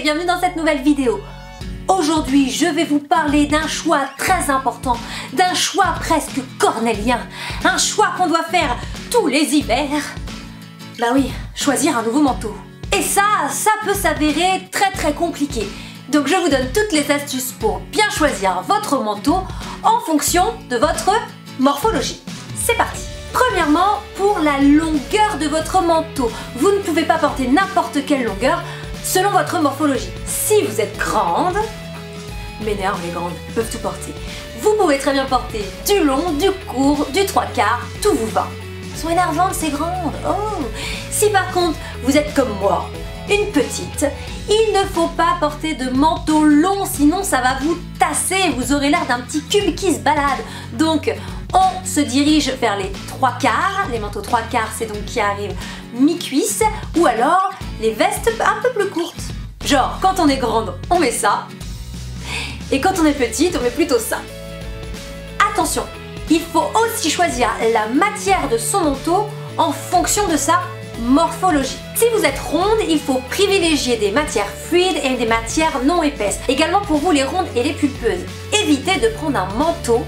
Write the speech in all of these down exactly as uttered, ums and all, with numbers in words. et bienvenue dans cette nouvelle vidéo. Aujourd'hui, je vais vous parler d'un choix très important, d'un choix presque cornélien, un choix qu'on doit faire tous les hivers. Bah oui, choisir un nouveau manteau. Et ça, ça peut s'avérer très très compliqué. Donc je vous donne toutes les astuces pour bien choisir votre manteau en fonction de votre morphologie. C'est parti! Premièrement, pour la longueur de votre manteau. Vous ne pouvez pas porter n'importe quelle longueur selon votre morphologie. Si vous êtes grande, m'énerve les grandes, peuvent tout porter. Vous pouvez très bien porter du long, du court, du trois quarts, tout vous va. Sont énervantes ces grandes. Oh. Si par contre, vous êtes comme moi, une petite, il ne faut pas porter de manteau long, sinon ça va vous tasser, vous aurez l'air d'un petit cul qui se balade. Donc, on se dirige vers les trois quarts. Les manteaux trois quarts, c'est donc qui arrive mi-cuisse, ou alors les vestes un peu plus courtes. Genre, quand on est grande, on met ça, et quand on est petite, on met plutôt ça. Attention, il faut aussi choisir la matière de son manteau en fonction de sa morphologie. Si vous êtes ronde, il faut privilégier des matières fluides et des matières non épaisses. Également pour vous les rondes et les pulpeuses. Évitez de prendre un manteau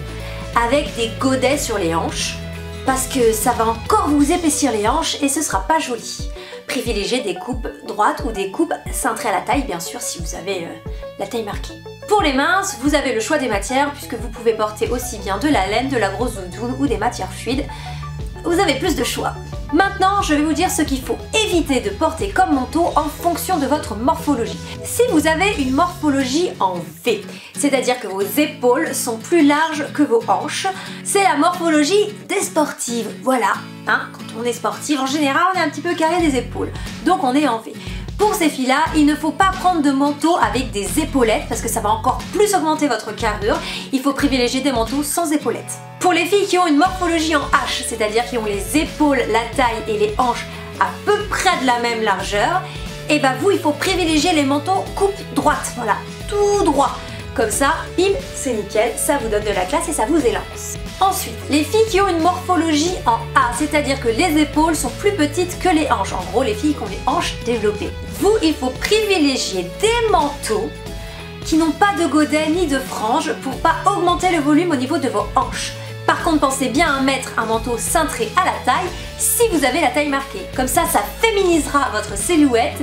avec des godets sur les hanches parce que ça va encore vous épaissir les hanches et ce sera pas joli. Privilégiez des coupes droites ou des coupes cintrées à la taille, bien sûr, si vous avez euh, la taille marquée. Pour les minces, vous avez le choix des matières puisque vous pouvez porter aussi bien de la laine, de la grosse doudoune ou des matières fluides. Vous avez plus de choix. Maintenant, je vais vous dire ce qu'il faut éviter de porter comme manteau en fonction de votre morphologie. Si vous avez une morphologie en V, c'est-à-dire que vos épaules sont plus larges que vos hanches, c'est la morphologie des sportives. Voilà, hein, quand on est sportive, en général, on est un petit peu carré des épaules. Donc on est en V. Pour ces filles-là, il ne faut pas prendre de manteau avec des épaulettes parce que ça va encore plus augmenter votre carrure. Il faut privilégier des manteaux sans épaulettes. Pour les filles qui ont une morphologie en H, c'est-à-dire qui ont les épaules, la taille et les hanches à peu près de la même largeur, et bah vous, il faut privilégier les manteaux coupe droite, voilà, tout droit. Comme ça, bim, c'est nickel, ça vous donne de la classe et ça vous élance. Ensuite, les filles qui ont une morphologie en A, c'est-à-dire que les épaules sont plus petites que les hanches. En gros, les filles qui ont les hanches développées. Vous, il faut privilégier des manteaux qui n'ont pas de godet ni de frange pour pas augmenter le volume au niveau de vos hanches. Par contre, pensez bien à mettre un manteau cintré à la taille si vous avez la taille marquée. Comme ça, ça féminisera votre silhouette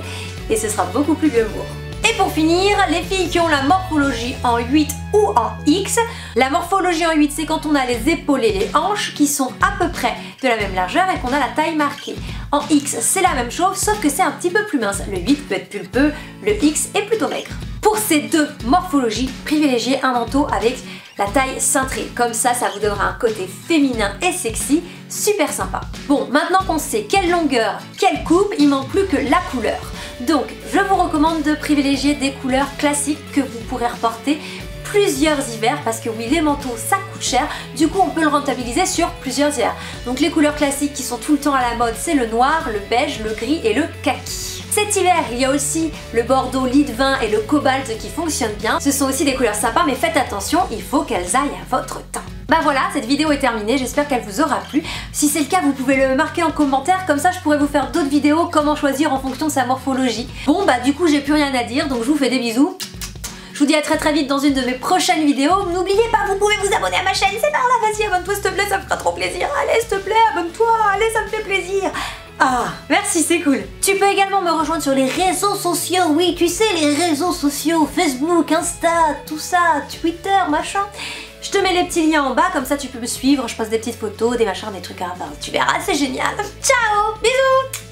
et ce sera beaucoup plus glamour. Et pour finir, les filles qui ont la morphologie en huit ou en X. La morphologie en huit, c'est quand on a les épaules et les hanches qui sont à peu près de la même largeur et qu'on a la taille marquée. En X, c'est la même chose, sauf que c'est un petit peu plus mince. Le huit peut être pulpeux, le X est plutôt maigre. Pour ces deux morphologies, privilégiez un manteau avec la taille cintrée. Comme ça, ça vous donnera un côté féminin et sexy, super sympa. Bon, maintenant qu'on sait quelle longueur, quelle coupe, il manque plus que la couleur. Donc, je vous recommande de privilégier des couleurs classiques que vous pourrez reporter plusieurs hivers parce que oui, les manteaux, ça coûte cher. Du coup, on peut le rentabiliser sur plusieurs hivers. Donc, les couleurs classiques qui sont tout le temps à la mode, c'est le noir, le beige, le gris et le kaki. Cet hiver, il y a aussi le bordeaux, l'hydevin et le cobalt qui fonctionnent bien. Ce sont aussi des couleurs sympas, mais faites attention, il faut qu'elles aillent à votre teint. Bah voilà, cette vidéo est terminée, j'espère qu'elle vous aura plu. Si c'est le cas, vous pouvez le marquer en commentaire, comme ça je pourrais vous faire d'autres vidéos, comment choisir en fonction de sa morphologie. Bon bah du coup, j'ai plus rien à dire, donc je vous fais des bisous. Je vous dis à très très vite dans une de mes prochaines vidéos. N'oubliez pas, vous pouvez vous abonner à ma chaîne, c'est par là, vas-y, abonne-toi s'il te plaît, ça me fera trop plaisir. Allez, s'il te plaît, abonne-toi, allez, ça me fait plaisir. Ah, merci, c'est cool. Tu peux également me rejoindre sur les réseaux sociaux, oui, tu sais, les réseaux sociaux, Facebook, Insta, tout ça, Twitter, machin. Je te mets les petits liens en bas, comme ça tu peux me suivre, je poste des petites photos, des machins, des trucs à... Enfin, tu verras, c'est génial. Ciao, bisous.